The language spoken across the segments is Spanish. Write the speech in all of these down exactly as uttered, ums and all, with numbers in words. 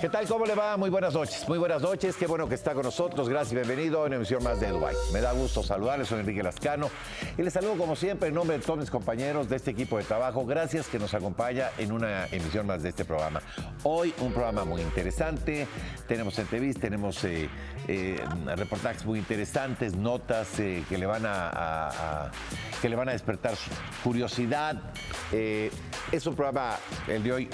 ¿Qué tal? ¿Cómo le va? Muy buenas noches. Muy buenas noches. Qué bueno que está con nosotros. Gracias y bienvenido a una emisión más de Edubyte. Me da gusto saludarles. Soy Enrique Lascano. Y les saludo, como siempre, en nombre de todos mis compañeros de este equipo de trabajo. Gracias que nos acompaña en una emisión más de este programa. Hoy, un programa muy interesante. Tenemos entrevistas, tenemos eh, eh, reportajes muy interesantes, notas eh, que, le van a, a, a, que le van a despertar su curiosidad. Eh, es un programa, el de hoy,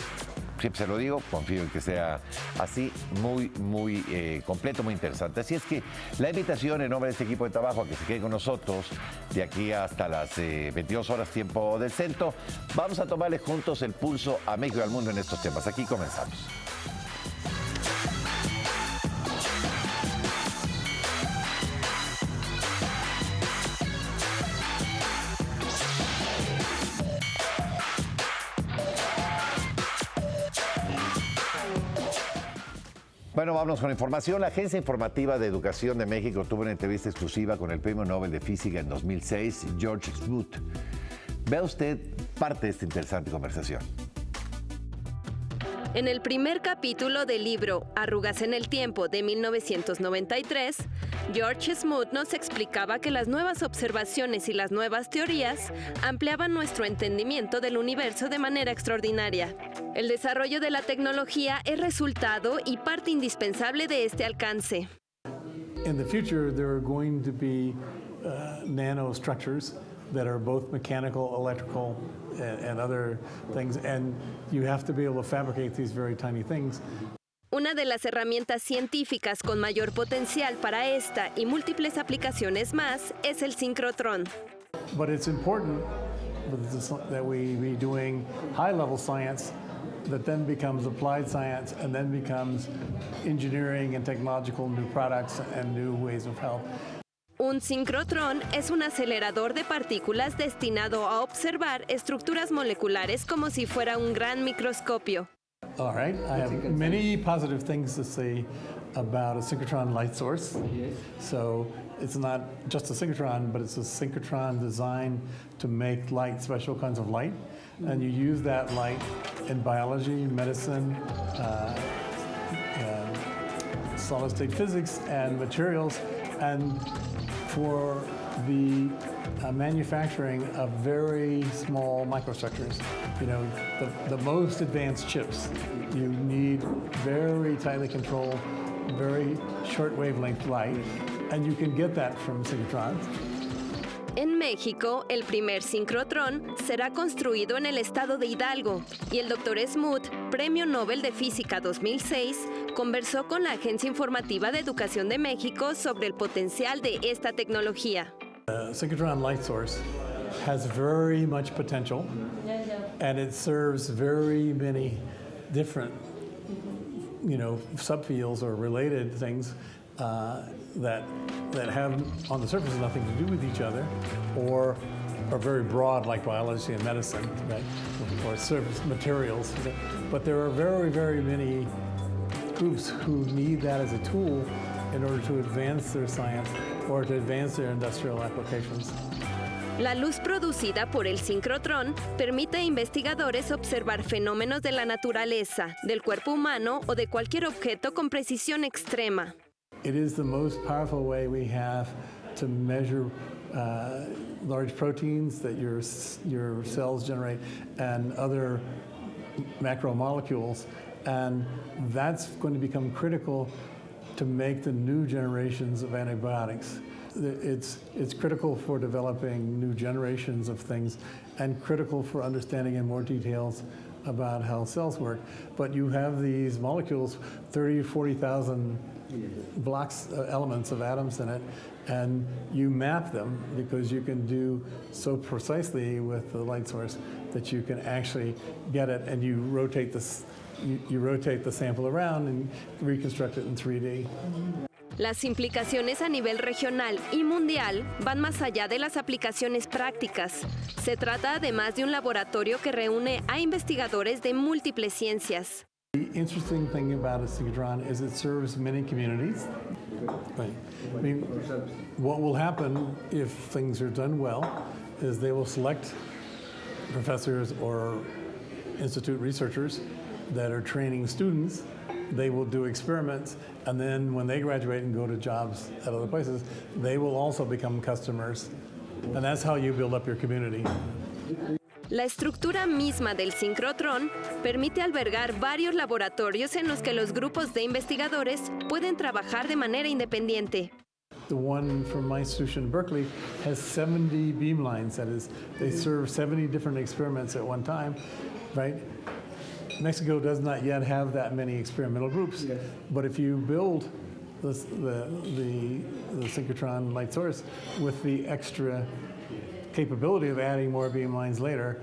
siempre se lo digo, confío en que sea así, muy, muy eh, completo, muy interesante. Así es que la invitación en nombre de este equipo de trabajo a que se quede con nosotros de aquí hasta las eh, veintidós horas tiempo del centro. Vamos a tomarle juntos el pulso a México y al mundo en estos temas. Aquí comenzamos. Bueno, vámonos con información. La Agencia Informativa de Educación de México tuvo una entrevista exclusiva con el Premio Nobel de Física en dos mil seis, George Smoot. Vea usted parte de esta interesante conversación. En el primer capítulo del libro Arrugas en el Tiempo de mil novecientos noventa y tres, George Smoot nos explicaba que las nuevas observaciones y las nuevas teorías ampliaban nuestro entendimiento del universo de manera extraordinaria. El desarrollo de la tecnología es resultado y parte indispensable de este alcance. In the future, there are going to be uh, nanostructures that are both mechanical, electrical, and, and other things, and you have to be able to fabricate these very tiny things. Una de las herramientas científicas con mayor potencial para esta y múltiples aplicaciones más es el sincrotrón. But it's important that we be doing high-level science. That then becomes applied science and then becomes engineering and technological new products and new ways of health. Un sincrotrón es un acelerador de partículas destinado a observar estructuras moleculares como si fuera un gran microscopio. All right, I have many positive things to say about a synchrotron light source. So it's not just a synchrotron, but it's a synchrotron designed to make light, special kinds of light. And you use that light in biology, medicine, uh, uh, solid state physics, and materials, and for the uh, manufacturing of very small microstructures. You know, the, the most advanced chips, you need very tightly controlled, very short wavelength light, and you can get that from synchrotrons. En México, el primer sincrotrón será construido en el estado de Hidalgo y el doctor Smoot, Premio Nobel de Física dos mil seis, conversó con la Agencia Informativa de Educación de México sobre el potencial de esta tecnología. The synchrotron light source has very much potential and it serves very many different, you know, subfields or related things. Uh, that that have on the surface nothing to do with each other, or are very broad like biology and medicine, right? Or surface materials. But there are very, very many groups who need that as a tool in order to advance their science or to advance their industrial applications. La luz producida por el sincrotrón permite a investigadores observar fenómenos de la naturaleza, del cuerpo humano o de cualquier objeto con precisión extrema. It is the most powerful way we have to measure uh, large proteins that your, your cells generate and other macromolecules. And that's going to become critical to make the new generations of antibiotics. It's, it's critical for developing new generations of things and critical for understanding in more details about how cells work. But you have these molecules, thirty, forty thousand blocks, uh, elements of atoms in it, and you map them because you can do so precisely with the light source that you can actually get it, and you rotate this, you, you rotate the sample around and reconstruct it in three D. Las implicaciones a nivel regional y mundial van más allá de las aplicaciones prácticas. Se trata además de un laboratorio que reúne a investigadores de múltiples ciencias. The interesting thing about a synchrotron is it serves many communities. Right. I mean, what will happen if things are done well is they will select professors or Institute researchers that are training students. They will do experiments, and then when they graduate and go to jobs at other places, they will also become customers. And that's how you build up your community. La estructura misma del sincrotrón permite albergar varios laboratorios en los que los grupos de investigadores pueden trabajar de manera independiente. The one from my institution in Berkeley has seventy beamlines. That is, they serve seventy different experiments at one time, right? Mexico does not yet have that many experimental groups, yeah. But if you build the, the, the, the synchrotron light source with the extra capability of adding more beamlines later,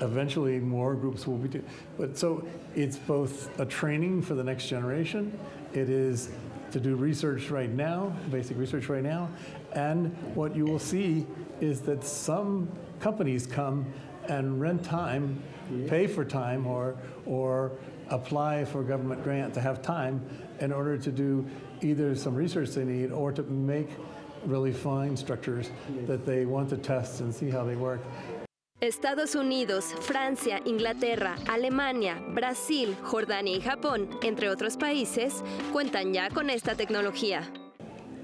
eventually more groups will be do. But so it's both a training for the next generation, it is to do research right now, basic research right now, and what you will see is that some companies come and rent time, pay for time, or, or apply for a government grant to have time in order to do either some research they need or to make really fine structures that they want to test and see how they work. Estados Unidos, Francia, Inglaterra, Alemania, Brasil, Jordania y Japón, entre otros países, cuentan ya con esta tecnología.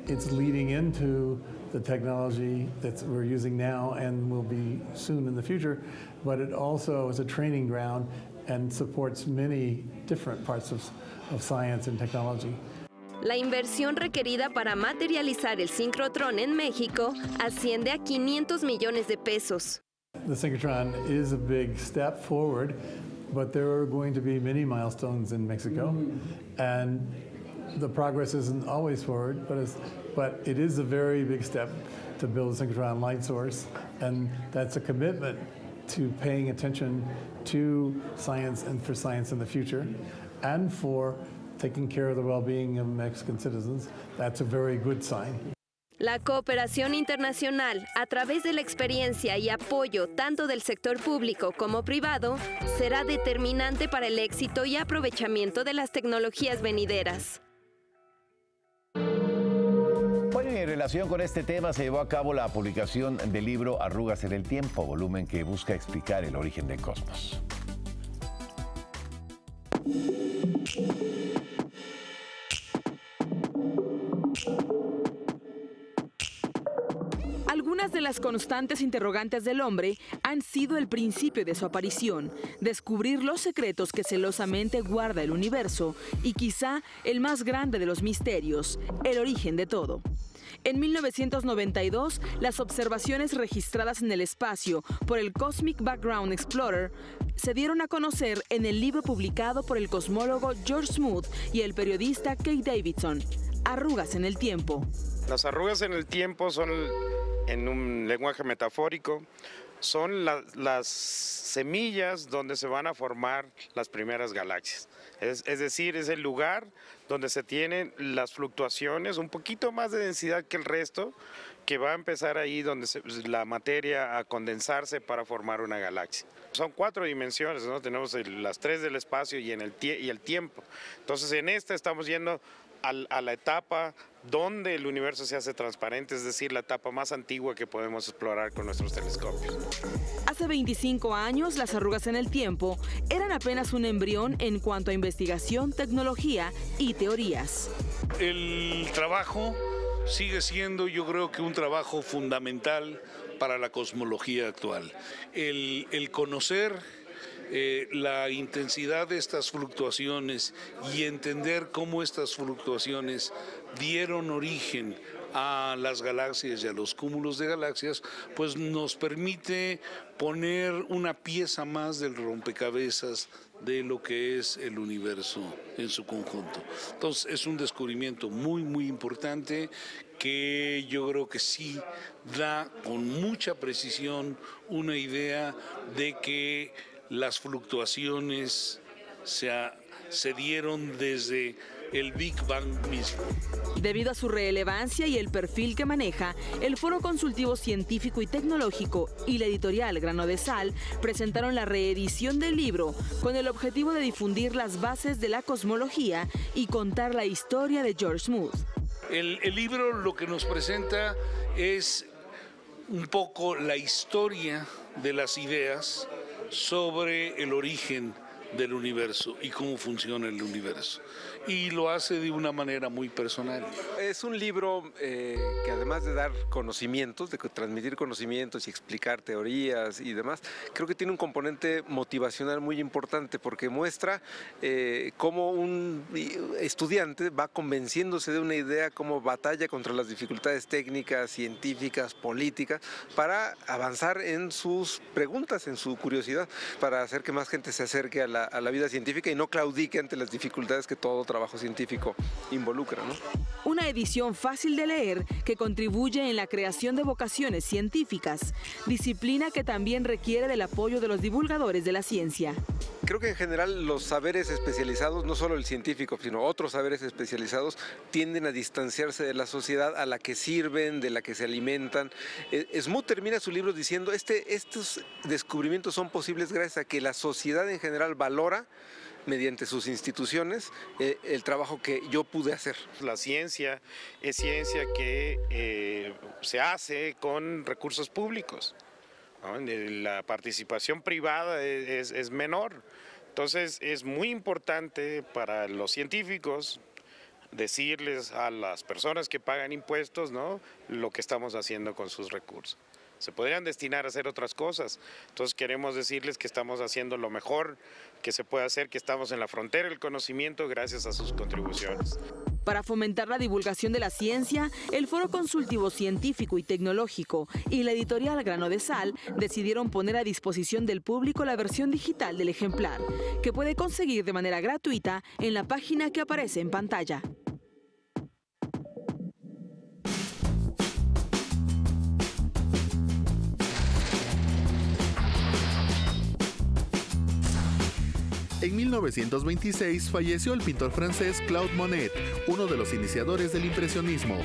It's leading into the technology that we're using now and will be soon in the future, but it also is a training ground and supports many different parts of, of science and technology. La inversión requerida para materializar el sincrotrón en México asciende a quinientos millones de pesos. The synchrotron is a big step forward, but there are going to be many milestones in Mexico, mm-hmm. and the progress isn't always forward, but it's but it is a very big step to build a synchrotron light source, and that's a commitment to paying attention to science and for science in the future, and for taking care of the well-being of Mexican citizens. That's a very good sign. La cooperación internacional a través de la experiencia y apoyo tanto del sector público como privado será determinante para el éxito y aprovechamiento de las tecnologías venideras. En relación con este tema se llevó a cabo la publicación del libro Arrugas en el Tiempo, volumen que busca explicar el origen del cosmos. Algunas de las constantes interrogantes del hombre han sido el principio de su aparición, descubrir los secretos que celosamente guarda el universo y quizá el más grande de los misterios, el origen de todo. En mil novecientos noventa y dos, las observaciones registradas en el espacio por el Cosmic Background Explorer se dieron a conocer en el libro publicado por el cosmólogo George Smoot y el periodista Keith Davidson, Arrugas en el Tiempo. Las arrugas en el tiempo son, en un lenguaje metafórico, son la, las semillas donde se van a formar las primeras galaxias. Es, es decir, es el lugar donde se tienen las fluctuaciones, un poquito más de densidad que el resto, que va a empezar ahí donde se, la materia a condensarse para formar una galaxia. Son cuatro dimensiones, ¿no? Tenemos el, las tres del espacio y, en el, y el tiempo. Entonces, en esta estamos yendo a la etapa donde el universo se hace transparente, es decir, la etapa más antigua que podemos explorar con nuestros telescopios. Hace veinticinco años, las arrugas en el tiempo eran apenas un embrión en cuanto a investigación, tecnología y teorías. El trabajo sigue siendo, yo creo que un trabajo fundamental para la cosmología actual. El, el conocer Eh, la intensidad de estas fluctuaciones y entender cómo estas fluctuaciones dieron origen a las galaxias y a los cúmulos de galaxias, pues nos permite poner una pieza más del rompecabezas de lo que es el universo en su conjunto. Entonces es un descubrimiento muy, muy importante que yo creo que sí da con mucha precisión una idea de que las fluctuaciones se, se dieron desde el Big Bang mismo. Debido a su relevancia y el perfil que maneja, el Foro Consultivo Científico y Tecnológico y la editorial Grano de Sal presentaron la reedición del libro con el objetivo de difundir las bases de la cosmología y contar la historia de George Smoot. El, el libro lo que nos presenta es un poco la historia de las ideas, sobre el origen del universo y cómo funciona el universo. Y lo hace de una manera muy personal. Es un libro eh, que además de dar conocimientos, de transmitir conocimientos y explicar teorías y demás, creo que tiene un componente motivacional muy importante porque muestra eh, cómo un estudiante va convenciéndose de una idea, cómo batalla contra las dificultades técnicas, científicas, políticas, para avanzar en sus preguntas, en su curiosidad, para hacer que más gente se acerque a la, a la vida científica y no claudique ante las dificultades que todo trabajo científico involucra, ¿no? Una edición fácil de leer que contribuye en la creación de vocaciones científicas, disciplina que también requiere del apoyo de los divulgadores de la ciencia. Creo que en general los saberes especializados, no solo el científico, sino otros saberes especializados, tienden a distanciarse de la sociedad a la que sirven, de la que se alimentan. Smoot termina su libro diciendo, este, estos descubrimientos son posibles gracias a que la sociedad en general valora mediante sus instituciones, eh, el trabajo que yo pude hacer. La ciencia es ciencia que eh, se hace con recursos públicos, ¿no? La participación privada es, es menor, entonces es muy importante para los científicos decirles a las personas que pagan impuestos, ¿no?, lo que estamos haciendo con sus recursos. Se podrían destinar a hacer otras cosas. Entonces queremos decirles que estamos haciendo lo mejor que se puede hacer, que estamos en la frontera del conocimiento gracias a sus contribuciones. Para fomentar la divulgación de la ciencia, el Foro Consultivo Científico y Tecnológico y la editorial Grano de Sal decidieron poner a disposición del público la versión digital del ejemplar, que puede conseguir de manera gratuita en la página que aparece en pantalla. En mil novecientos veintiséis falleció el pintor francés Claude Monet, uno de los iniciadores del impresionismo.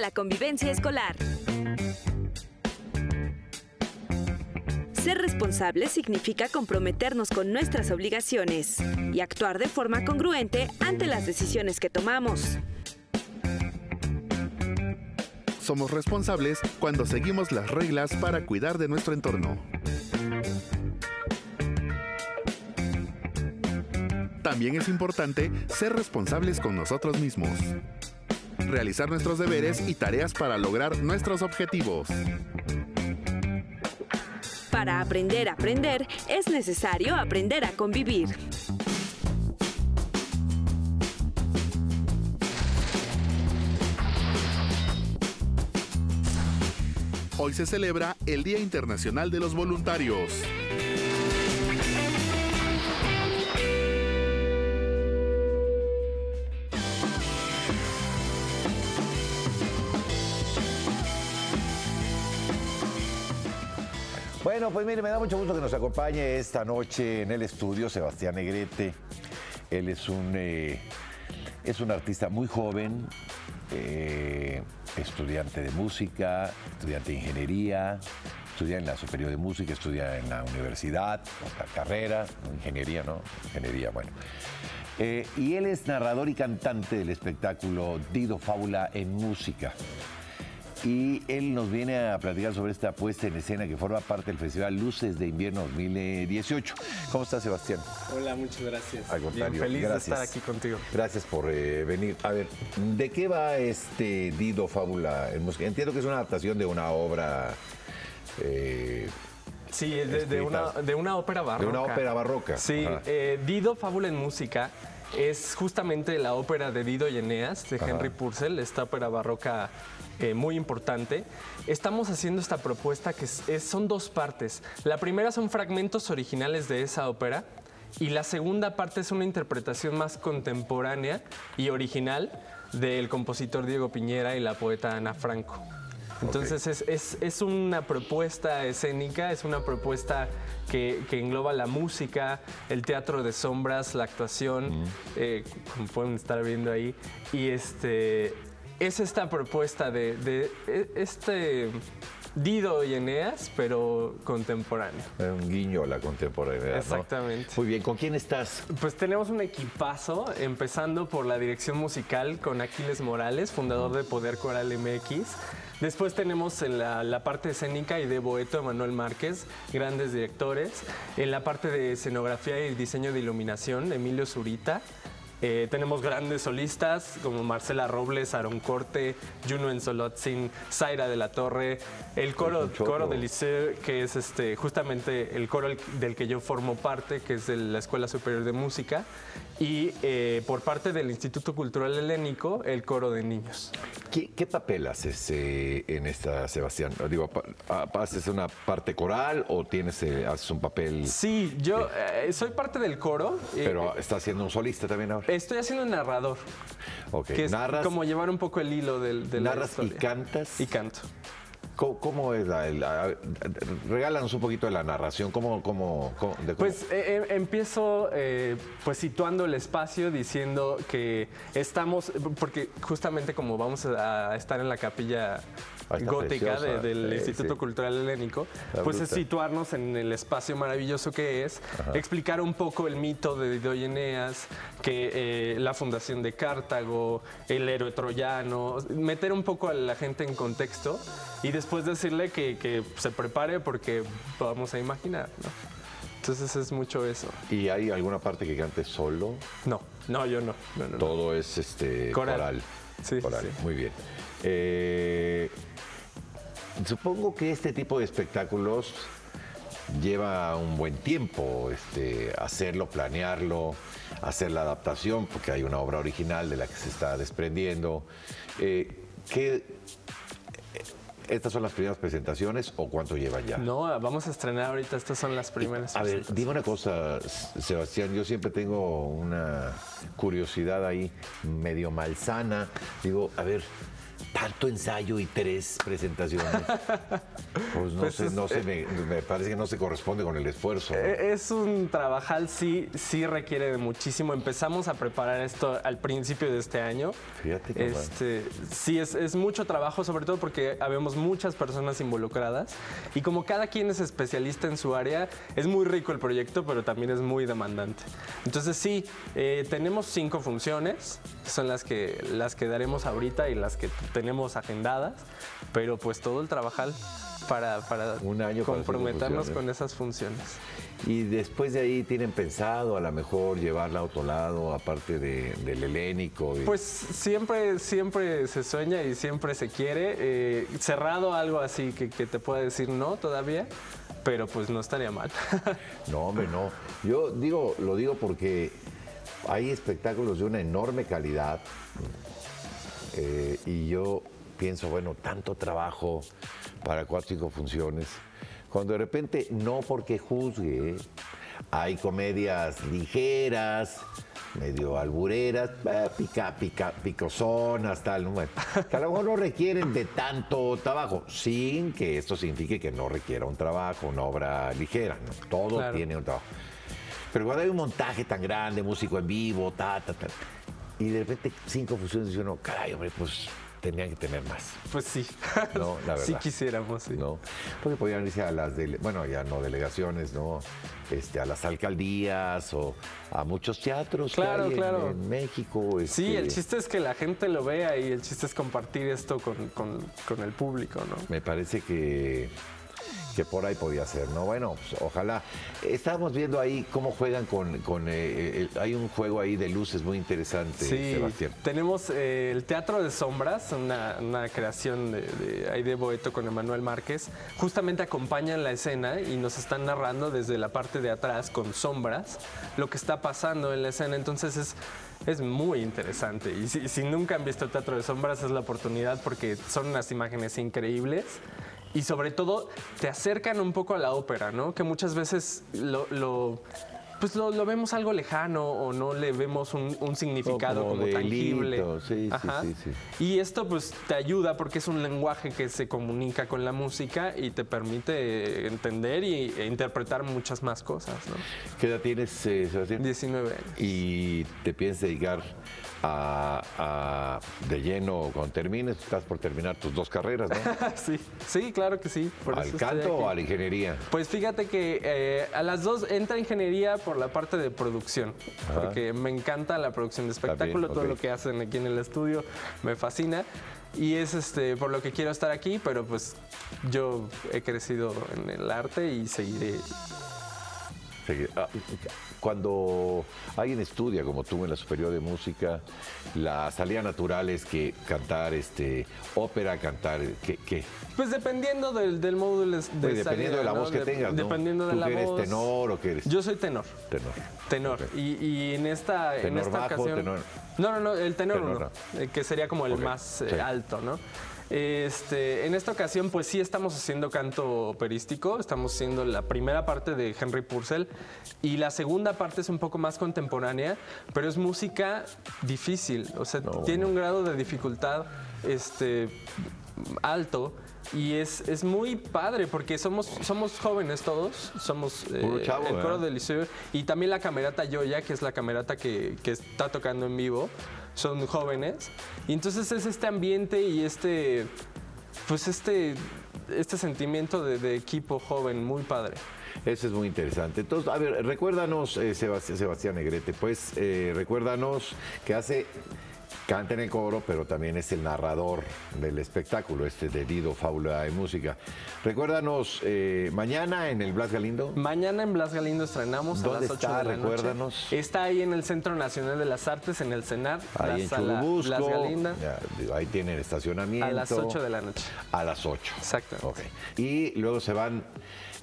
La convivencia escolar. Ser responsable significa comprometernos con nuestras obligaciones y actuar de forma congruente ante las decisiones que tomamos. Somos responsables cuando seguimos las reglas para cuidar de nuestro entorno. También es importante ser responsables con nosotros mismos. Realizar nuestros deberes y tareas para lograr nuestros objetivos. Para aprender a aprender, es necesario aprender a convivir. Hoy se celebra el Día Internacional de los Voluntarios. Bueno, pues mire, me da mucho gusto que nos acompañe esta noche en el estudio Sebastián Negrete. Él es un, eh, es un artista muy joven, eh, estudiante de música, estudiante de ingeniería, estudia en la Superior de Música, estudia en la universidad, otra carrera, ingeniería, ¿no? Ingeniería, bueno. Eh, y él es narrador y cantante del espectáculo Dido Fábula en Música. Y él nos viene a platicar sobre esta puesta en escena que forma parte del Festival Luces de Invierno dos mil dieciocho. ¿Cómo estás, Sebastián? Hola, muchas gracias. Al contrario, bien, feliz gracias. de estar aquí contigo. Gracias por eh, venir. A ver, ¿de qué va este Dido Fábula en Música? Entiendo que es una adaptación de una obra... Eh, sí, de, de, una, de una ópera barroca. De una ópera barroca. Sí, eh, Dido Fábula en Música es justamente la ópera de Dido y Eneas, de Ajá. Henry Purcell, esta ópera barroca eh, muy importante. Estamos haciendo esta propuesta que es, es, son dos partes. La primera son fragmentos originales de esa ópera y la segunda parte es una interpretación más contemporánea y original del compositor Diego Piñera y la poeta Ana Franco. Entonces, okay. es, es, es una propuesta escénica, es una propuesta que, que engloba la música, el teatro de sombras, la actuación, mm. eh, como pueden estar viendo ahí. Y este es esta propuesta de, de, de este Dido y Eneas, pero contemporáneo. Un guiño a la contemporaneidad, exactamente. ¿No? Muy bien, ¿con quién estás? Pues tenemos un equipazo, empezando por la dirección musical con Aquiles Morales, fundador mm. de Poder Coral eme equis. Después tenemos en la, la parte escénica y de boeto Emanuel Márquez, grandes directores. En la parte de escenografía y diseño de iluminación, Emilio Zurita. Eh, tenemos grandes solistas como Marcela Robles, Aaron Corte, Juno Enzolotzin, Zaira de la Torre. El coro, coro del Liceo, que es este, justamente el coro del que yo formo parte, que es de la Escuela Superior de Música. Y eh, por parte del Instituto Cultural Helénico, el coro de niños. ¿Qué, qué papel haces eh, en esta, Sebastián? Digo, ¿haces una parte coral o tienes eh, haces un papel...? Sí, yo eh, soy parte del coro. Pero eh, estás siendo un solista también ahora. Estoy haciendo un narrador. Ok. Que es narras, como llevar un poco el hilo del... De narras la y cantas. Y canto. ¿Cómo, cómo es la, la...? Regálanos un poquito de la narración. ¿Cómo...? cómo, cómo, de cómo? Pues eh, empiezo eh, pues situando el espacio, diciendo que estamos... Porque justamente como vamos a estar en la capilla gótica de, del sí, Instituto sí. Cultural Helénico, la pues bruta. es situarnos en el espacio maravilloso que es, Ajá. explicar un poco el mito de Dido y Eneas, que eh, la fundación de Cartago, el héroe troyano, meter un poco a la gente en contexto y después decirle que, que se prepare porque vamos a imaginar, ¿no? Entonces es mucho eso. ¿Y hay alguna parte que cante solo? No, no, yo no. no, no Todo no. es este coral. coral. Sí, coral. Sí. Muy bien. Eh... Supongo que este tipo de espectáculos lleva un buen tiempo este, hacerlo, planearlo, hacer la adaptación, porque hay una obra original de la que se está desprendiendo. Eh, ¿qué, ¿Estas son las primeras presentaciones o cuánto llevan ya? No, vamos a estrenar ahorita, estas son las primeras. A ver, dime una cosa, Sebastián, yo siempre tengo una curiosidad ahí medio malsana. Digo, a ver... Tanto ensayo y tres presentaciones. Pues no pues sé, es, no sé, me, me parece que no se corresponde con el esfuerzo. Es un trabajal, sí, sí requiere de muchísimo. Empezamos a preparar esto al principio de este año. Fíjate que este, sí, es, es mucho trabajo, sobre todo porque habemos muchas personas involucradas. Y como cada quien es especialista en su área, es muy rico el proyecto, pero también es muy demandante. Entonces sí, eh, tenemos cinco funciones, que son las que, las que daremos ahorita y las que tenemos agendadas, pero pues todo el trabajal para, para un año comprometernos con esas funciones. Y después de ahí, ¿tienen pensado a lo mejor llevarla a otro lado, aparte de, del helénico? Pues siempre, siempre se sueña y siempre se quiere. Eh, cerrado algo así que, que te pueda decir no todavía, pero pues no estaría mal. No, hombre, no. Yo digo, lo digo porque hay espectáculos de una enorme calidad. Eh, y yo pienso, bueno, tanto trabajo para cuatro o cinco funciones, cuando de repente, no porque juzgue, hay comedias ligeras, medio albureras, eh, pica, pica, picosonas, tal, bueno, que a lo mejor no requieren de tanto trabajo, sin que esto signifique que no requiera un trabajo, una obra ligera, ¿no? Todo claro. tiene un trabajo. Pero cuando hay un montaje tan grande, músico en vivo, ta, ta, ta... Y de repente cinco funciones y uno, caray, hombre, pues tenían que tener más. Pues sí. No, la verdad. Sí quisiéramos, sí. ¿No? Porque podían irse a las, dele bueno, ya no delegaciones, ¿no? Este, a las alcaldías o a muchos teatros claro, que hay claro. en, en México. Este... Sí, el chiste es que la gente lo vea y el chiste es compartir esto con, con, con el público, ¿no? Me parece que... que por ahí podía ser, ¿no? Bueno, pues, ojalá. Estábamos viendo ahí cómo juegan con... con eh, el, hay un juego ahí de luces muy interesante, sí, Sebastián. Tenemos eh, el Teatro de Sombras, una, una creación de, de, ahí de Boeto con Emanuel Márquez. Justamente acompañan la escena y nos están narrando desde la parte de atrás con sombras lo que está pasando en la escena. Entonces es... es muy interesante y si, si nunca han visto el Teatro de Sombras es la oportunidad porque son unas imágenes increíbles y sobre todo te acercan un poco a la ópera, ¿no? Que muchas veces lo, lo, pues lo, lo vemos algo lejano o no le vemos un, un significado como, como tangible. Sí, Ajá. Sí, sí, sí. Y esto pues te ayuda porque es un lenguaje que se comunica con la música y te permite entender y, e interpretar muchas más cosas, ¿no? ¿Qué edad tienes, eh, Sebastián? diecinueve años. ¿Y te piensas dedicar a, a de lleno cuando termines? Estás por terminar tus dos carreras, ¿no? Sí, sí, claro que sí. Por ¿Al canto o a la ingeniería? Pues fíjate que eh, a las dos entra ingeniería por la parte de producción, Ajá. porque me encanta la producción de espectáculo, También, okay. todo lo que hacen aquí en el estudio me fascina. Y es este por lo que quiero estar aquí, pero pues yo he crecido en el arte y seguiré. Cuando alguien estudia, como tú en la Superior de Música, la salida natural es que cantar este ópera, cantar ¿qué? qué? Pues dependiendo del, del módulo de, pues dependiendo salida, de la ¿no? voz que de, tengas, ¿no? Dependiendo de ¿Tú la que eres voz. tenor o qué eres? Yo soy tenor. Tenor. Tenor. Okay. Y, y en esta, tenor en esta bajo, ocasión... Tenor. No, no, no, el tenor, tenor no, no. que sería como el okay. más eh, sí. alto, ¿no? Este, en esta ocasión, pues sí estamos haciendo canto operístico, estamos haciendo la primera parte de Henry Purcell y la segunda parte es un poco más contemporánea, pero es música difícil, o sea, no. tiene un grado de dificultad este, alto. Y es, es muy padre porque somos, somos jóvenes todos, somos eh, chavo, el coro eh. del liceo y también la camerata Yoya, que es la camerata que, que está tocando en vivo, son jóvenes. Y entonces es este ambiente y este, pues este, este sentimiento de, de equipo joven muy padre. Eso es muy interesante. Entonces, a ver, recuérdanos, eh, Sebasti- Sebastián Negrete, pues eh, recuérdanos que hace... Canta en el coro, pero también es el narrador del espectáculo, este de Dido, Fábula en Música. Recuérdanos, eh, mañana en el Blas Galindo. Mañana en Blas Galindo estrenamos a las ocho está? de la Recuérdanos. noche. Está ahí en el Centro Nacional de las Artes, en el CENAR, ahí la en Churubusco, Blas Galindo. Ya, ahí tienen estacionamiento. A las ocho de la noche. A las ocho. Exactamente. Okay. Y luego se van...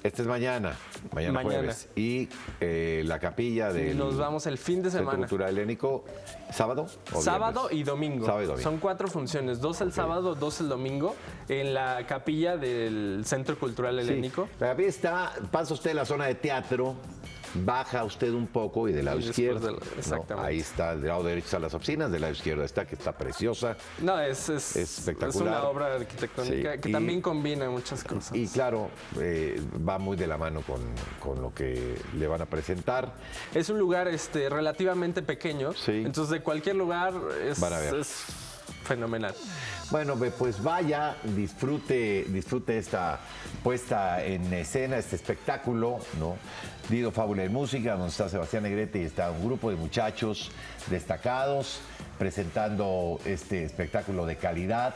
Este es mañana, mañana, mañana. jueves. Y eh, la capilla del... Nos vamos el fin de semana. Centro Cultural Helénico, ¿sábado? Sábado y, domingo. sábado y domingo. Son cuatro funciones, dos el okay. sábado, dos el domingo, en la capilla del Centro Cultural Helénico. Sí. La capilla está, pasa usted la zona de teatro, baja usted un poco y del lado izquierdo. De la, exactamente. ¿no? Ahí está, del lado derecho están las oficinas, del lado izquierdo está, que está preciosa. No, es, es, es espectacular. Es una obra arquitectónica sí. que y, también combina muchas cosas. Y claro, eh, va muy de la mano con, con lo que le van a presentar. Es un lugar este, relativamente pequeño, sí. entonces de cualquier lugar es, van a ver. es fenomenal. Bueno, pues vaya, disfrute, disfrute esta puesta en escena, este espectáculo, ¿no? Dido Fábula en Música, donde está Sebastián Negrete y está un grupo de muchachos destacados presentando este espectáculo de calidad,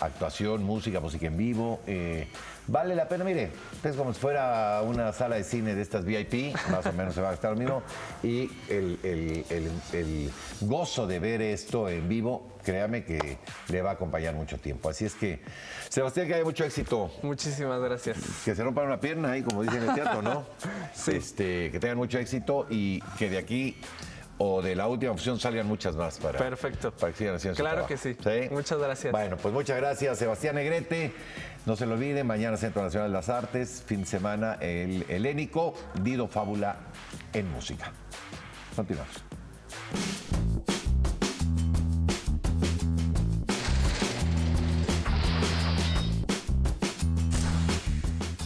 actuación, música, música en vivo. Eh, vale la pena, mire, es como si fuera una sala de cine de estas V I P, más o menos se va a gastar mismo, y el, el, el, el gozo de ver esto en vivo, créame que le va a acompañar mucho tiempo. Así es que, Sebastián, que haya mucho éxito. Muchísimas gracias. Que se rompan una pierna ahí, como dicen en el teatro, ¿no? Sí. Este, que tengan mucho éxito y que de aquí... o de la última opción salgan muchas más para, Perfecto. para que sigan haciendo su trabajo. Claro que sí. sí. Muchas gracias. Bueno, pues muchas gracias, Sebastián Negrete. No se lo olviden, mañana Centro Nacional de las Artes, fin de semana el Helénico, Dido Fábula en Música. Continuamos.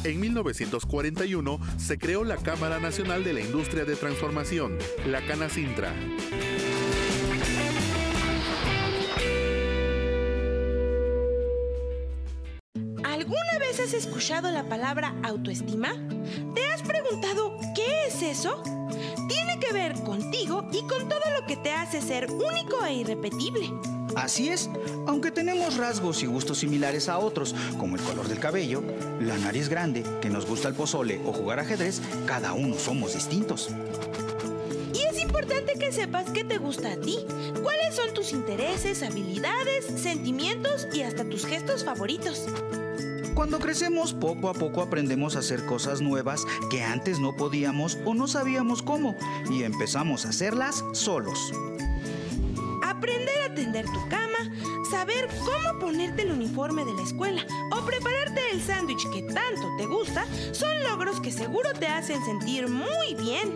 En mil novecientos cuarenta y uno se creó la Cámara Nacional de la Industria de Transformación, la Canacintra. has escuchado la palabra autoestima? ¿Te has preguntado qué es eso? Tiene que ver contigo y con todo lo que te hace ser único e irrepetible. Así es, aunque tenemos rasgos y gustos similares a otros, como el color del cabello, la nariz grande, que nos gusta el pozole o jugar ajedrez, cada uno somos distintos. Y es importante que sepas qué te gusta a ti, cuáles son tus intereses, habilidades, sentimientos y hasta tus gestos favoritos. Cuando crecemos, poco a poco aprendemos a hacer cosas nuevas que antes no podíamos o no sabíamos cómo, y empezamos a hacerlas solos. Aprender a tender tu cama, saber cómo ponerte el uniforme de la escuela o prepararte el sándwich que tanto te gusta son logros que seguro te hacen sentir muy bien.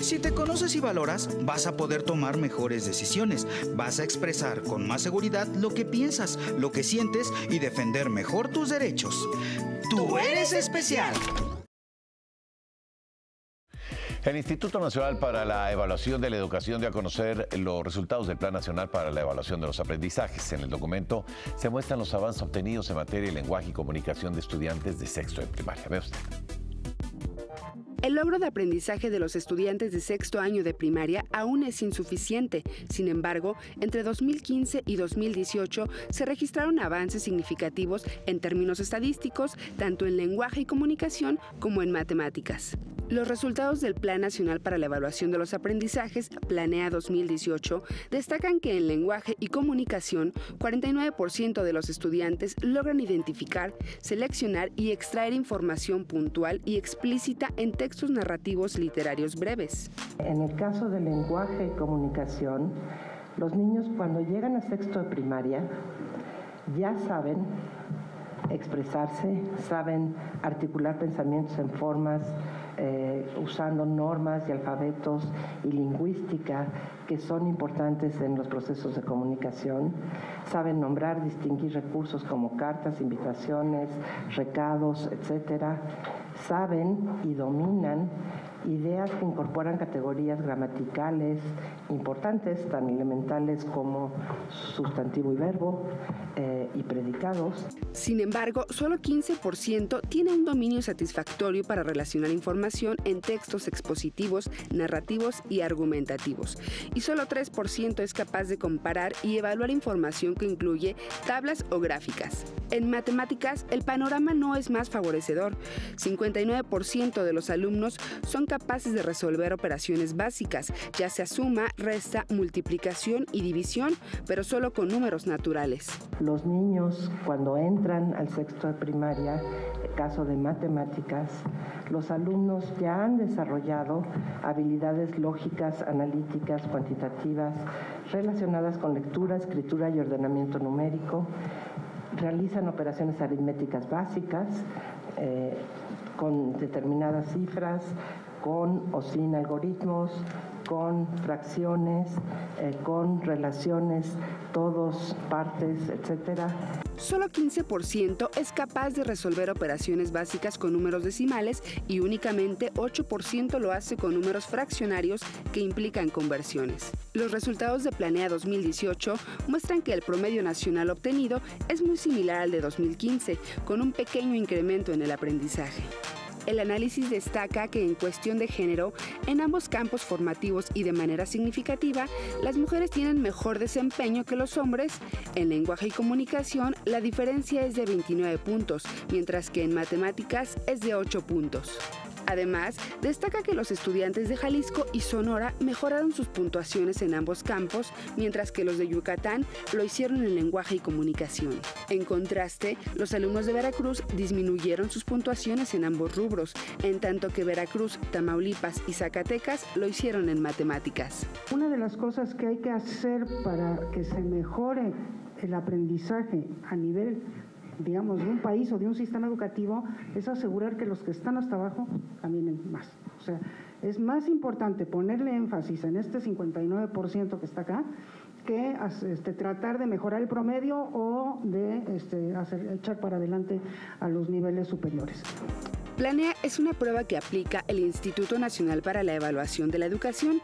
Si te conoces y valoras, vas a poder tomar mejores decisiones. Vas a expresar con más seguridad lo que piensas, lo que sientes y defender mejor tus derechos. ¡Tú eres especial! El Instituto Nacional para la Evaluación de la Educación dio a conocer los resultados del Plan Nacional para la Evaluación de los Aprendizajes. En el documento se muestran los avances obtenidos en materia de lenguaje y comunicación de estudiantes de sexto de primaria. Ve usted. El logro de aprendizaje de los estudiantes de sexto año de primaria aún es insuficiente. Sin embargo, entre dos mil quince y dos mil dieciocho se registraron avances significativos en términos estadísticos, tanto en lenguaje y comunicación como en matemáticas. Los resultados del Plan Nacional para la Evaluación de los Aprendizajes, Planea dos mil dieciocho, destacan que en lenguaje y comunicación, cuarenta y nueve por ciento de los estudiantes logran identificar, seleccionar y extraer información puntual y explícita en textos textos narrativos literarios breves. En el caso del lenguaje y comunicación, los niños cuando llegan a sexto de primaria ya saben expresarse, saben articular pensamientos en formas, eh, usando normas y alfabetos y lingüística que son importantes en los procesos de comunicación. Saben nombrar, distinguir recursos como cartas, invitaciones, recados, etcétera. Saben y dominan ideas que incorporan categorías gramaticales importantes, tan elementales como sustantivo y verbo eh, y predicados. Sin embargo, solo quince por ciento tiene un dominio satisfactorio para relacionar información en textos expositivos, narrativos y argumentativos. Y solo tres por ciento es capaz de comparar y evaluar información que incluye tablas o gráficas. En matemáticas, el panorama no es más favorecedor. cincuenta y nueve por ciento de los alumnos son capaces de resolver operaciones básicas, ya sea suma, resta, multiplicación y división, pero solo con números naturales. Los niños cuando entran al sexto de primaria, en caso de matemáticas, los alumnos ya han desarrollado habilidades lógicas, analíticas, cuantitativas, relacionadas con lectura, escritura y ordenamiento numérico. Realizan operaciones aritméticas básicas, eh, con determinadas cifras, con o sin algoritmos, con fracciones, eh, con relaciones, todos, partes, etcétera. Solo quince por ciento es capaz de resolver operaciones básicas con números decimales y únicamente ocho por ciento lo hace con números fraccionarios que implican conversiones. Los resultados de Planea dos mil dieciocho muestran que el promedio nacional obtenido es muy similar al de dos mil quince, con un pequeño incremento en el aprendizaje. El análisis destaca que en cuestión de género, en ambos campos formativos y de manera significativa, las mujeres tienen mejor desempeño que los hombres. En lenguaje y comunicación, la diferencia es de veintinueve puntos, mientras que en matemáticas es de ocho puntos. Además, destaca que los estudiantes de Jalisco y Sonora mejoraron sus puntuaciones en ambos campos, mientras que los de Yucatán lo hicieron en lenguaje y comunicación. En contraste, los alumnos de Veracruz disminuyeron sus puntuaciones en ambos rubros, en tanto que Veracruz, Tamaulipas y Zacatecas lo hicieron en matemáticas. Una de las cosas que hay que hacer para que se mejore el aprendizaje a nivel, digamos, de un país o de un sistema educativo, es asegurar que los que están hasta abajo caminen más. O sea, es más importante ponerle énfasis en este cincuenta y nueve por ciento que está acá que este, tratar de mejorar el promedio o de este, hacer, echar para adelante a los niveles superiores. Planea es una prueba que aplica el Instituto Nacional para la Evaluación de la Educación,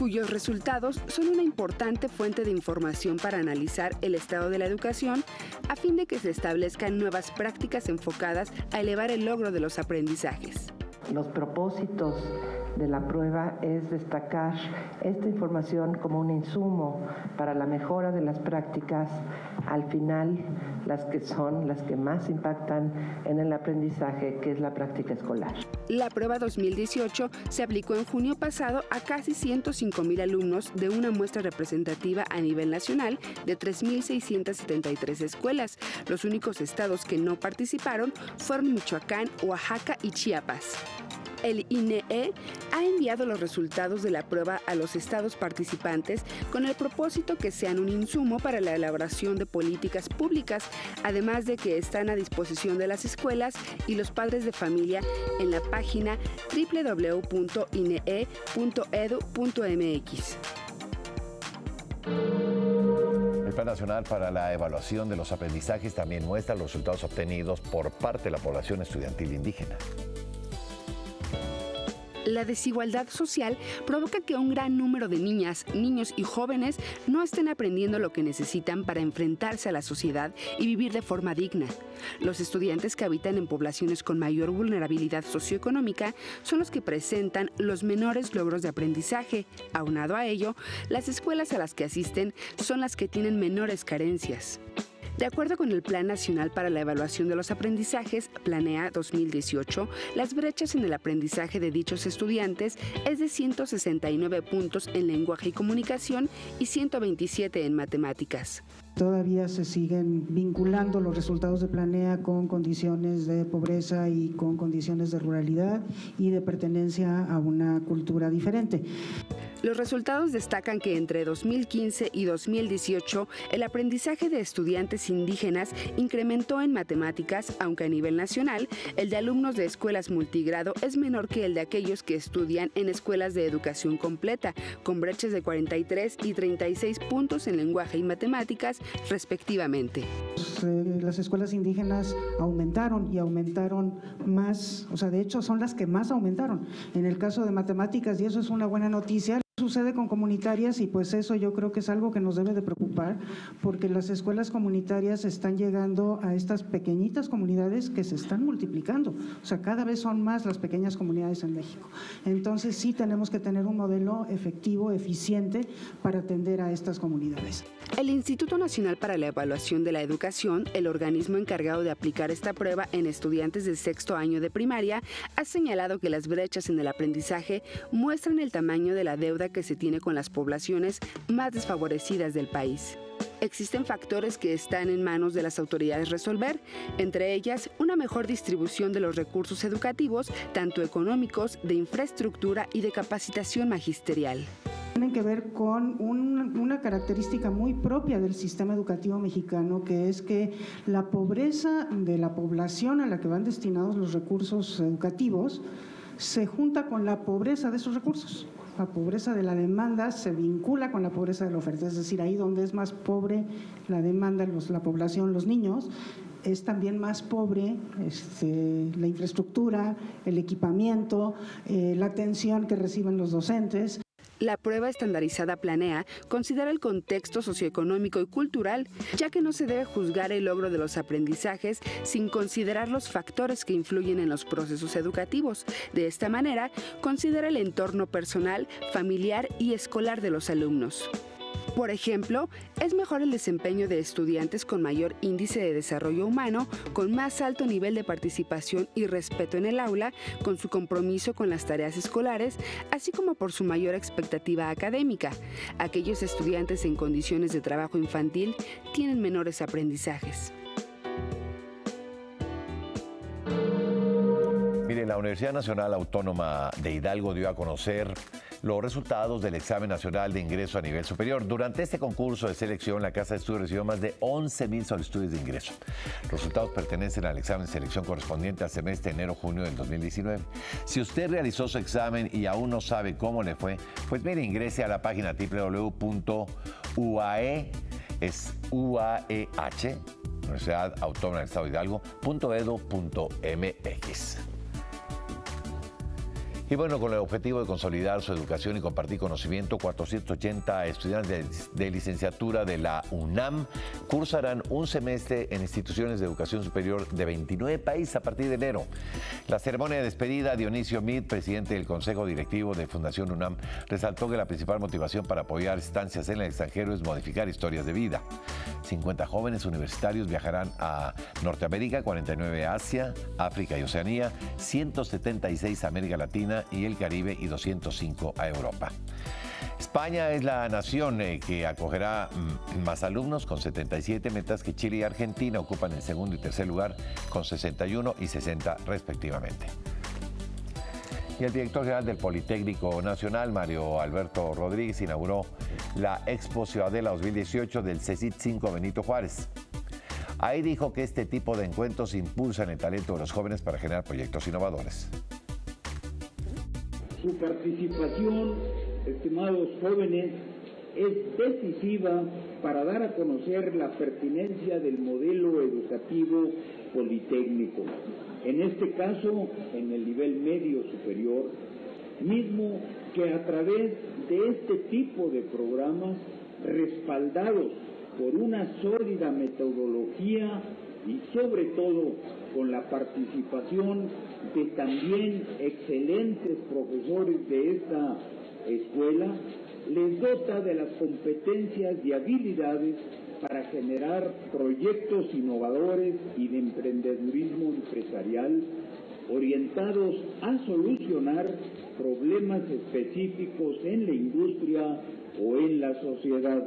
cuyos resultados son una importante fuente de información para analizar el estado de la educación a fin de que se establezcan nuevas prácticas enfocadas a elevar el logro de los aprendizajes. Los propósitos de la prueba es destacar esta información como un insumo para la mejora de las prácticas, al final las que son las que más impactan en el aprendizaje, que es la práctica escolar. La prueba dos mil dieciocho se aplicó en junio pasado a casi ciento cinco mil alumnos de una muestra representativa a nivel nacional de tres mil seiscientas setenta y tres escuelas. Los únicos estados que no participaron fueron Michoacán, Oaxaca y Chiapas. El I N E ha enviado los resultados de la prueba a los estados participantes con el propósito que sean un insumo para la elaboración de políticas públicas, además de que están a disposición de las escuelas y los padres de familia en la página doble u doble u doble u punto i n e punto edu punto m x. El Plan Nacional para la Evaluación de los Aprendizajes también muestra los resultados obtenidos por parte de la población estudiantil indígena. La desigualdad social provoca que un gran número de niñas, niños y jóvenes no estén aprendiendo lo que necesitan para enfrentarse a la sociedad y vivir de forma digna. Los estudiantes que habitan en poblaciones con mayor vulnerabilidad socioeconómica son los que presentan los menores logros de aprendizaje. Aunado a ello, las escuelas a las que asisten son las que tienen menores carencias. De acuerdo con el Plan Nacional para la Evaluación de los Aprendizajes, Planea dos mil dieciocho, las brechas en el aprendizaje de dichos estudiantes es de ciento sesenta y nueve puntos en lenguaje y comunicación y ciento veintisiete en matemáticas. Todavía se siguen vinculando los resultados de Planea con condiciones de pobreza y con condiciones de ruralidad y de pertenencia a una cultura diferente. Los resultados destacan que entre dos mil quince y dos mil dieciocho el aprendizaje de estudiantes indígenas incrementó en matemáticas, aunque a nivel nacional el de alumnos de escuelas multigrado es menor que el de aquellos que estudian en escuelas de educación completa, con brechas de cuarenta y tres y treinta y seis puntos en lenguaje y matemáticas, respectivamente. Las escuelas indígenas aumentaron y aumentaron más, o sea, de hecho son las que más aumentaron en el caso de matemáticas, y eso es una buena noticia. Sucede con comunitarias y pues eso yo creo que es algo que nos debe de preocupar, porque las escuelas comunitarias están llegando a estas pequeñitas comunidades que se están multiplicando, o sea, cada vez son más las pequeñas comunidades en México. Entonces sí tenemos que tener un modelo efectivo, eficiente para atender a estas comunidades. El Instituto Nacional para la Evaluación de la Educación, el organismo encargado de aplicar esta prueba en estudiantes del sexto año de primaria, ha señalado que las brechas en el aprendizaje muestran el tamaño de la deuda que se tiene con las poblaciones más desfavorecidas del país. Existen factores que están en manos de las autoridades resolver, entre ellas una mejor distribución de los recursos educativos, tanto económicos, de infraestructura y de capacitación magisterial. Tienen que ver con un, una característica muy propia del sistema educativo mexicano, que es que la pobreza de la población a la que van destinados los recursos educativos se junta con la pobreza de esos recursos. La pobreza de la demanda se vincula con la pobreza de la oferta, es decir, ahí donde es más pobre la demanda, los, la población, los niños, es también más pobre este, la infraestructura, el equipamiento, eh, la atención que reciben los docentes. La prueba estandarizada Planea considera el contexto socioeconómico y cultural, ya que no se debe juzgar el logro de los aprendizajes sin considerar los factores que influyen en los procesos educativos. De esta manera, considera el entorno personal, familiar y escolar de los alumnos. Por ejemplo, es mejor el desempeño de estudiantes con mayor índice de desarrollo humano, con más alto nivel de participación y respeto en el aula, con su compromiso con las tareas escolares, así como por su mayor expectativa académica. Aquellos estudiantes en condiciones de trabajo infantil tienen menores aprendizajes. Mire, la Universidad Nacional Autónoma de Hidalgo dio a conocer los resultados del Examen Nacional de Ingreso a Nivel Superior. Durante este concurso de selección, la Casa de Estudios recibió más de once mil solicitudes de ingreso. Los resultados pertenecen al examen de selección correspondiente al semestre de enero-junio del dos mil diecinueve. Si usted realizó su examen y aún no sabe cómo le fue, pues mire, ingrese a la página doble u doble u doble u punto u a e, es U A E H, Universidad Autónoma del Estado de Hidalgo, punto edu punto m x. Y bueno, con el objetivo de consolidar su educación y compartir conocimiento, cuatrocientos ochenta estudiantes de licenciatura de la UNAM cursarán un semestre en instituciones de educación superior de veintinueve países a partir de enero. La ceremonia de despedida, Dionisio Meade, presidente del Consejo Directivo de Fundación UNAM, resaltó que la principal motivación para apoyar estancias en el extranjero es modificar historias de vida. cincuenta jóvenes universitarios viajarán a Norteamérica, cuarenta y nueve a Asia, África y Oceanía, ciento setenta y seis a América Latina y el Caribe y doscientos cinco a Europa. España es la nación que acogerá más alumnos con setenta y siete, mientras que Chile y Argentina ocupan el segundo y tercer lugar con sesenta y uno y sesenta respectivamente. Y el director general del Politécnico Nacional, Mario Alberto Rodríguez, inauguró la Expo Ciudadela dos mil dieciocho del CECIT cinco Benito Juárez. Ahí dijo que este tipo de encuentros impulsan el talento de los jóvenes para generar proyectos innovadores. Su participación, estimados jóvenes, es decisiva para dar a conocer la pertinencia del modelo educativo politécnico, en este caso en el nivel medio superior, mismo que a través de este tipo de programas respaldados por una sólida metodología y sobre todo con la participación de también excelentes profesores de esta escuela, les dota de las competencias y habilidades para generar proyectos innovadores y de emprendedurismo empresarial orientados a solucionar problemas específicos en la industria o en la sociedad.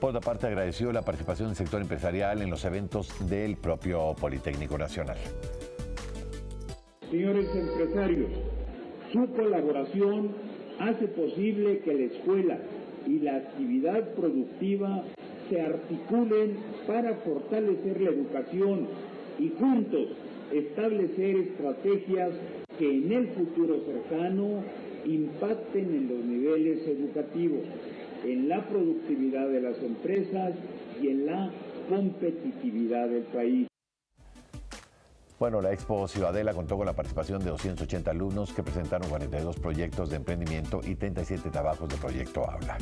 Por otra parte, agradeció la participación del sector empresarial en los eventos del propio Politécnico Nacional. Señores empresarios, su colaboración hace posible que la escuela y la actividad productiva se articulen para fortalecer la educación y juntos establecer estrategias que en el futuro cercano impacten en los niveles educativos, en la productividad de las empresas y en la competitividad del país. Bueno, la Expo Ciudadela contó con la participación de doscientos ochenta alumnos que presentaron cuarenta y dos proyectos de emprendimiento y treinta y siete trabajos de Proyecto Habla.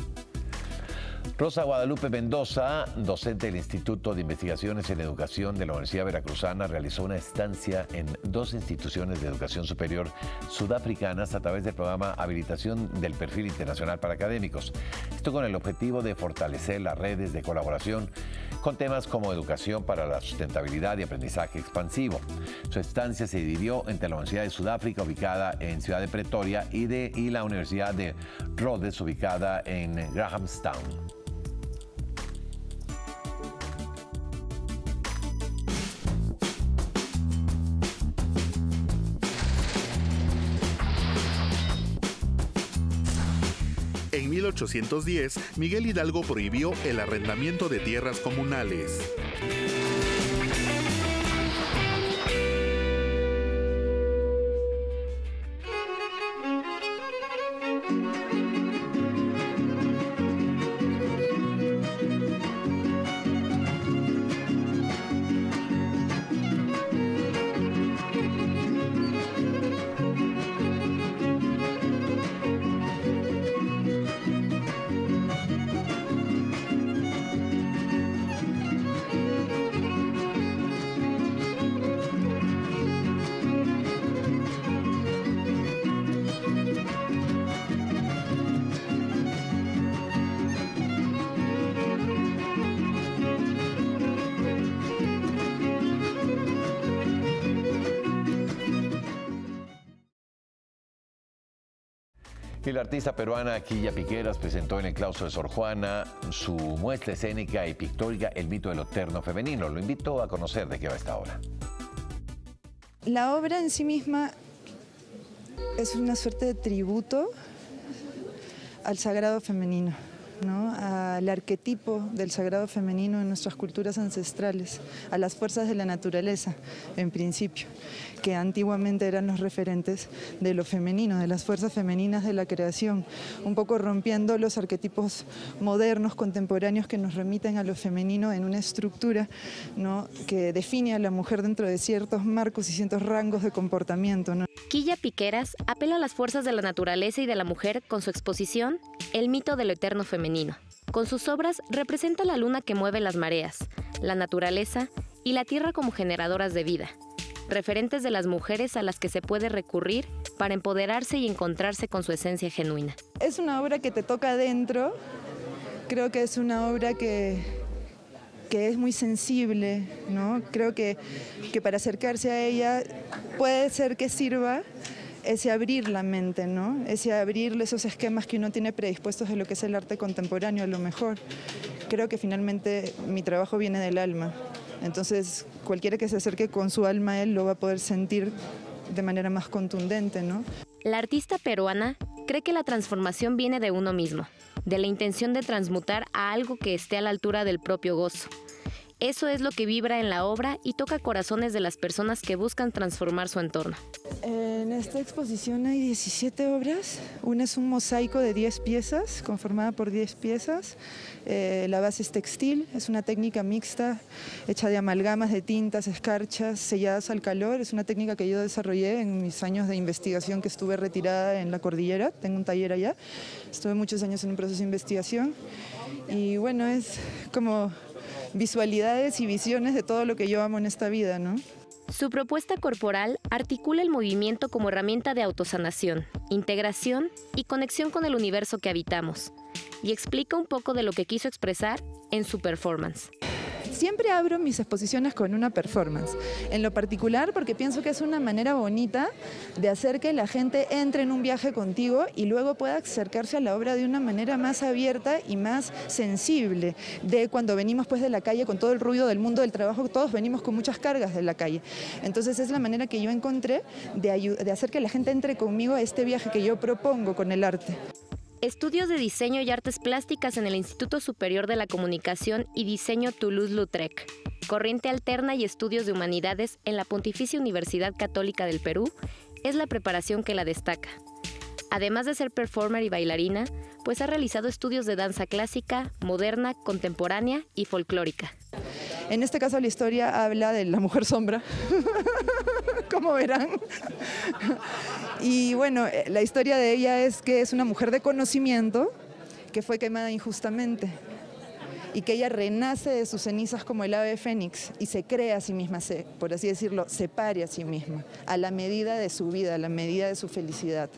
Rosa Guadalupe Mendoza, docente del Instituto de Investigaciones en Educación de la Universidad Veracruzana, realizó una estancia en dos instituciones de educación superior sudafricanas a través del programa Habilitación del Perfil Internacional para Académicos. Esto con el objetivo de fortalecer las redes de colaboración con temas como educación para la sustentabilidad y aprendizaje expansivo. Su estancia se dividió entre la Universidad de Sudáfrica, ubicada en Ciudad de Pretoria, y, de, y la Universidad de Rhodes, ubicada en Grahamstown. En mil ochocientos diez, Miguel Hidalgo prohibió el arrendamiento de tierras comunales. Y la artista peruana Quilla Piqueras presentó en el Claustro de Sor Juana su muestra escénica y pictórica El mito del eterno femenino. Lo invito a conocer de qué va esta obra. La obra en sí misma es una suerte de tributo al sagrado femenino. ¿no? Al arquetipo del sagrado femenino en nuestras culturas ancestrales, a las fuerzas de la naturaleza, en principio, que antiguamente eran los referentes de lo femenino, de las fuerzas femeninas de la creación, un poco rompiendo los arquetipos modernos, contemporáneos, que nos remiten a lo femenino en una estructura, ¿no?, que define a la mujer dentro de ciertos marcos y ciertos rangos de comportamiento, ¿no? Quilla Piqueras apela a las fuerzas de la naturaleza y de la mujer con su exposición El mito del eterno femenino. Con sus obras representa la luna que mueve las mareas, la naturaleza y la tierra como generadoras de vida, referentes de las mujeres a las que se puede recurrir para empoderarse y encontrarse con su esencia genuina. Es una obra que te toca adentro, creo que es una obra que... que es muy sensible, ¿no? Creo que, que para acercarse a ella puede ser que sirva ese abrir la mente, ¿no? Ese abrir esos esquemas que uno tiene predispuestos de lo que es el arte contemporáneo, a lo mejor. Creo que finalmente mi trabajo viene del alma, entonces cualquiera que se acerque con su alma a él lo va a poder sentir de manera más contundente, ¿no? La artista peruana cree que la transformación viene de uno mismo, de la intención de transmutar a algo que esté a la altura del propio gozo. Eso es lo que vibra en la obra y toca corazones de las personas que buscan transformar su entorno. En esta exposición hay diecisiete obras. Una es un mosaico de diez piezas, conformada por diez piezas. Eh, la base es textil, es una técnica mixta, hecha de amalgamas de tintas, escarchas, selladas al calor. Es una técnica que yo desarrollé en mis años de investigación, que estuve retirada en la cordillera. Tengo un taller allá. Estuve muchos años en un proceso de investigación. Y bueno, es como visualidades y visiones de todo lo que yo amo en esta vida, ¿no? Su propuesta corporal articula el movimiento como herramienta de autosanación, integración y conexión con el universo que habitamos, y explica un poco de lo que quiso expresar en su performance. Siempre abro mis exposiciones con una performance, en lo particular porque pienso que es una manera bonita de hacer que la gente entre en un viaje contigo y luego pueda acercarse a la obra de una manera más abierta y más sensible, de cuando venimos pues de la calle con todo el ruido del mundo del trabajo, todos venimos con muchas cargas de la calle. Entonces es la manera que yo encontré de, de hacer que la gente entre conmigo a este viaje que yo propongo con el arte. Estudios de Diseño y Artes Plásticas en el Instituto Superior de la Comunicación y Diseño Toulouse-Lautrec, Corriente Alterna y Estudios de Humanidades en la Pontificia Universidad Católica del Perú, es la preparación que la destaca. Además de ser performer y bailarina, pues ha realizado estudios de danza clásica, moderna, contemporánea y folclórica. En este caso la historia habla de la mujer sombra, como verán. Y bueno, la historia de ella es que es una mujer de conocimiento que fue quemada injustamente y que ella renace de sus cenizas como el ave fénix y se crea a sí misma, se, por así decirlo, se pare a sí misma a la medida de su vida, a la medida de su felicidad.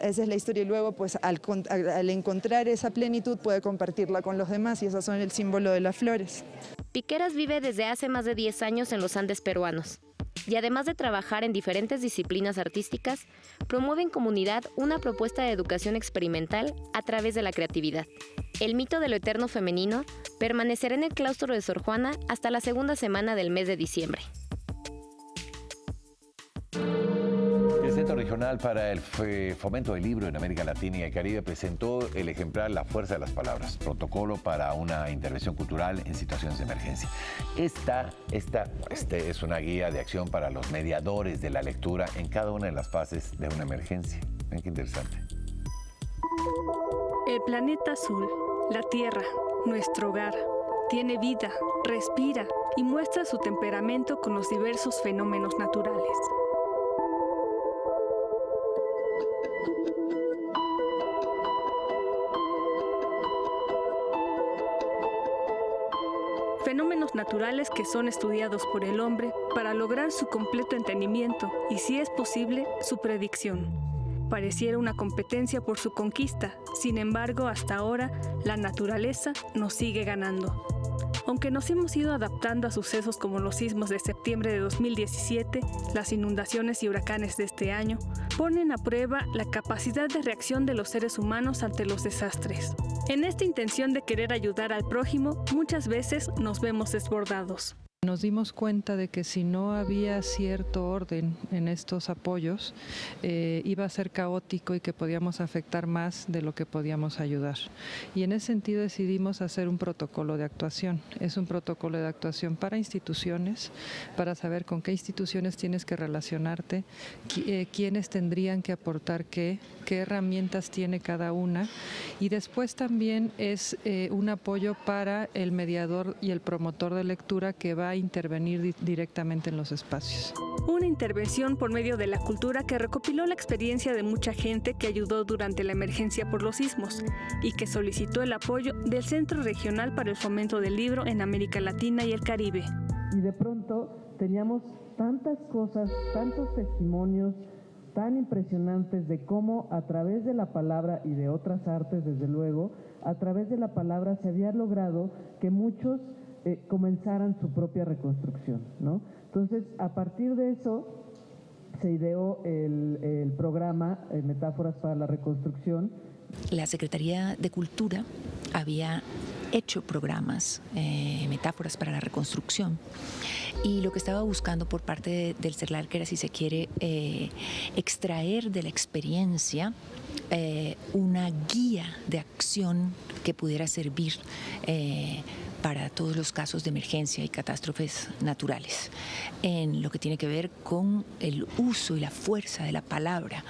Esa es la historia y luego pues al, al encontrar esa plenitud puede compartirla con los demás y esas son el símbolo de las flores. Piqueras vive desde hace más de diez años en los Andes peruanos y además de trabajar en diferentes disciplinas artísticas, promueve en comunidad una propuesta de educación experimental a través de la creatividad. El mito de lo eterno femenino permanecerá en el claustro de Sor Juana hasta la segunda semana del mes de diciembre. Centro Regional para el Fomento del Libro en América Latina y el Caribe presentó el ejemplar La Fuerza de las Palabras, protocolo para una intervención cultural en situaciones de emergencia. Esta, esta este es una guía de acción para los mediadores de la lectura en cada una de las fases de una emergencia. Miren qué interesante. El planeta azul, la Tierra, nuestro hogar, tiene vida, respira y muestra su temperamento con los diversos fenómenos naturales. Fenómenos naturales que son estudiados por el hombre para lograr su completo entendimiento y, si es posible, su predicción. Pareciera una competencia por su conquista, sin embargo, hasta ahora, la naturaleza nos sigue ganando. Aunque nos hemos ido adaptando a sucesos como los sismos de septiembre de dos mil diecisiete, las inundaciones y huracanes de este año, ponen a prueba la capacidad de reacción de los seres humanos ante los desastres. En esta intención de querer ayudar al prójimo, muchas veces nos vemos desbordados. Nos dimos cuenta de que si no había cierto orden en estos apoyos, eh, iba a ser caótico y que podíamos afectar más de lo que podíamos ayudar. Y en ese sentido decidimos hacer un protocolo de actuación. Es un protocolo de actuación para instituciones, para saber con qué instituciones tienes que relacionarte, qui- eh, quiénes tendrían que aportar qué, qué herramientas tiene cada una. Y después también es eh, un apoyo para el mediador y el promotor de lectura que va a intervenir directamente en los espacios. Una intervención por medio de la cultura que recopiló la experiencia de mucha gente que ayudó durante la emergencia por los sismos y que solicitó el apoyo del Centro Regional para el Fomento del Libro en América Latina y el Caribe. Y de pronto teníamos tantas cosas, tantos testimonios tan impresionantes de cómo a través de la palabra y de otras artes, desde luego, a través de la palabra se había logrado que muchos Eh, comenzaran su propia reconstrucción, ¿no? Entonces, a partir de eso, se ideó el, el programa eh, Metáforas para la Reconstrucción. La Secretaría de Cultura había hecho programas, eh, Metáforas para la Reconstrucción, y lo que estaba buscando por parte de, del CERLAR, que era, si se quiere, eh, extraer de la experiencia eh, una guía de acción que pudiera servir eh, para todos los casos de emergencia y catástrofes naturales, en lo que tiene que ver con el uso y la fuerza de la palabra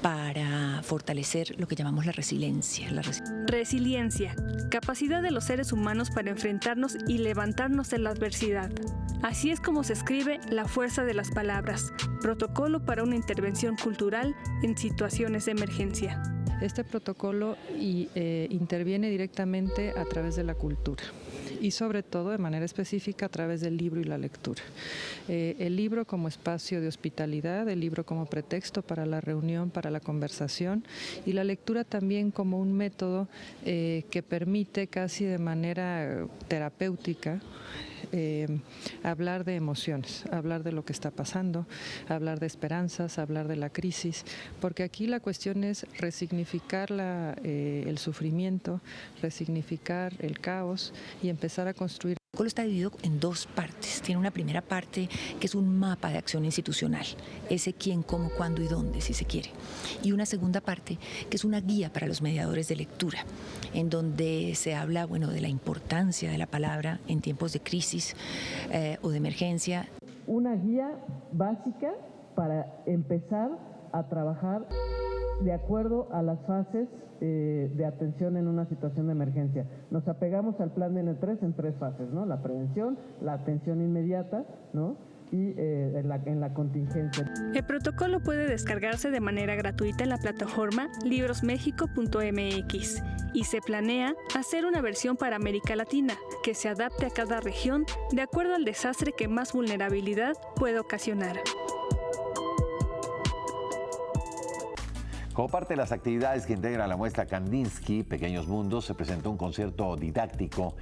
para fortalecer lo que llamamos la resiliencia. La res- resiliencia, capacidad de los seres humanos para enfrentarnos y levantarnos de la adversidad. Así es como se escribe La Fuerza de las Palabras, protocolo para una intervención cultural en situaciones de emergencia. Este protocolo y, eh, interviene directamente a través de la cultura y sobre todo de manera específica a través del libro y la lectura. Eh, el libro como espacio de hospitalidad, el libro como pretexto para la reunión, para la conversación, y la lectura también como un método eh, que permite casi de manera terapéutica eh, hablar de emociones, hablar de lo que está pasando, hablar de esperanzas, hablar de la crisis, porque aquí la cuestión es resignificar la, eh, el sufrimiento, resignificar el caos y empezar empezar a construir. El protocolo está dividido en dos partes. Tiene una primera parte que es un mapa de acción institucional, ese quién, cómo, cuándo y dónde, si se quiere. Y una segunda parte que es una guía para los mediadores de lectura, en donde se habla, bueno, de la importancia de la palabra en tiempos de crisis eh, o de emergencia. Una guía básica para empezar a trabajar de acuerdo a las fases eh, de atención en una situación de emergencia. Nos apegamos al plan de ene tres en tres fases, ¿no? La prevención, la atención inmediata, ¿no? y eh, en, la, en la contingencia. El protocolo puede descargarse de manera gratuita en la plataforma libros méxico punto eme equis y se planea hacer una versión para América Latina que se adapte a cada región de acuerdo al desastre que más vulnerabilidad puede ocasionar. Como parte de las actividades que integra la muestra Kandinsky, Pequeños Mundos, se presentó un concierto didáctico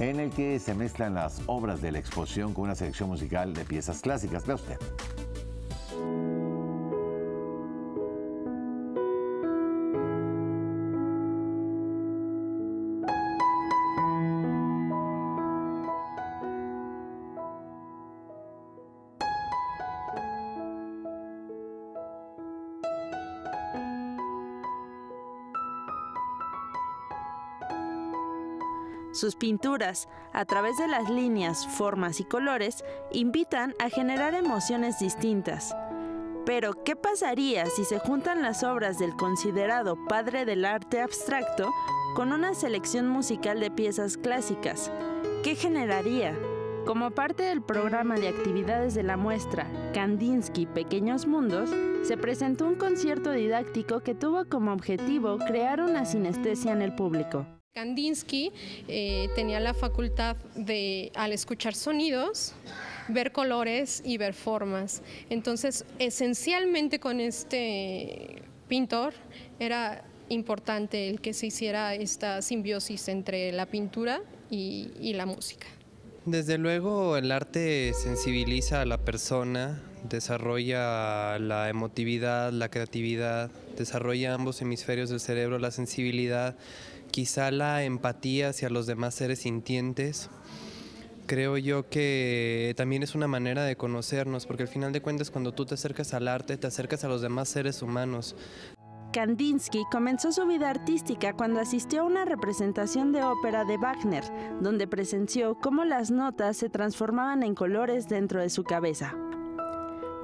en el que se mezclan las obras de la exposición con una selección musical de piezas clásicas. Vea usted. Sus pinturas, a través de las líneas, formas y colores, invitan a generar emociones distintas. Pero, ¿qué pasaría si se juntan las obras del considerado padre del arte abstracto con una selección musical de piezas clásicas? ¿Qué generaría? Como parte del programa de actividades de la muestra Kandinsky Pequeños Mundos, se presentó un concierto didáctico que tuvo como objetivo crear una sinestesia en el público. Kandinsky eh, tenía la facultad de, al escuchar sonidos, ver colores y ver formas. Entonces, esencialmente con este pintor era importante el que se hiciera esta simbiosis entre la pintura y, y la música. Desde luego, el arte sensibiliza a la persona, desarrolla la emotividad, la creatividad, desarrolla ambos hemisferios del cerebro, la sensibilidad, quizá la empatía hacia los demás seres sintientes, creo yo que también es una manera de conocernos, porque al final de cuentas cuando tú te acercas al arte, te acercas a los demás seres humanos. Kandinsky comenzó su vida artística cuando asistió a una representación de ópera de Wagner, donde presenció cómo las notas se transformaban en colores dentro de su cabeza.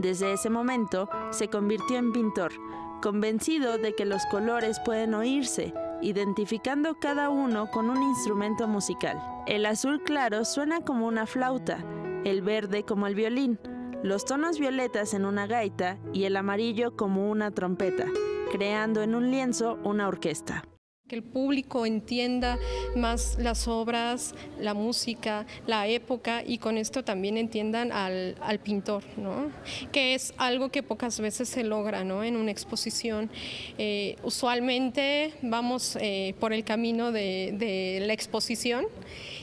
Desde ese momento se convirtió en pintor, convencido de que los colores pueden oírse, identificando cada uno con un instrumento musical. El azul claro suena como una flauta, el verde como el violín, los tonos violetas en una gaita y el amarillo como una trompeta, creando en un lienzo una orquesta. Que el público entienda más las obras, la música, la época, y con esto también entiendan al, al pintor, ¿no? Que es algo que pocas veces se logra, ¿no? En una exposición. Eh, usualmente vamos eh, por el camino de, de la exposición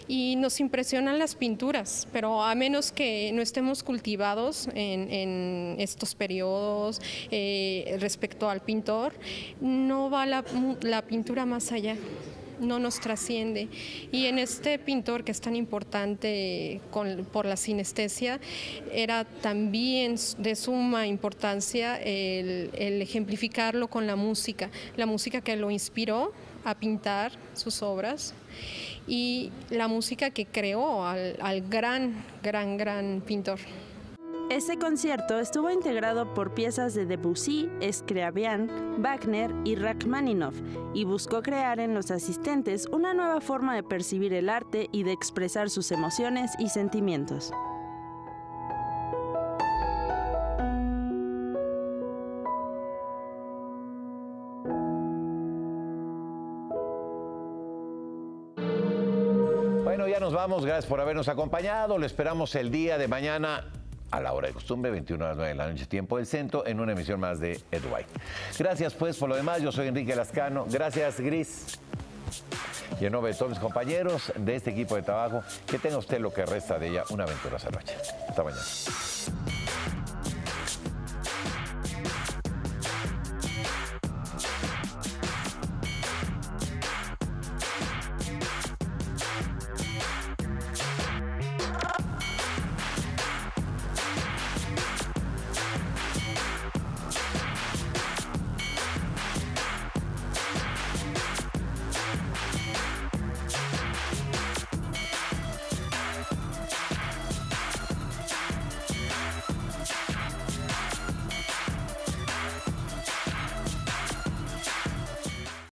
y nos impresionan las pinturas, pero a menos que no estemos cultivados en, en estos periodos eh, respecto al pintor, no va la, la pintura más allá, no nos trasciende. Y en este pintor que es tan importante con, por la sinestesia, era también de suma importancia el, el ejemplificarlo con la música, la música que lo inspiró a pintar sus obras y la música que creó al, al gran, gran, gran pintor. Este concierto estuvo integrado por piezas de Debussy, Scriabin, Wagner y Rachmaninoff, y buscó crear en los asistentes una nueva forma de percibir el arte y de expresar sus emociones y sentimientos. Bueno, ya nos vamos. Gracias por habernos acompañado. Le esperamos el día de mañana a la hora de costumbre, veintiuna a las nueve de la noche, tiempo del centro, en una emisión más de Edubyte. Gracias, pues, por lo demás. Yo soy Enrique Lascano. Gracias, Gris. Y en nombre de todos mis compañeros de este equipo de trabajo, que tenga usted lo que resta de ella una aventurosa noche. Hasta mañana.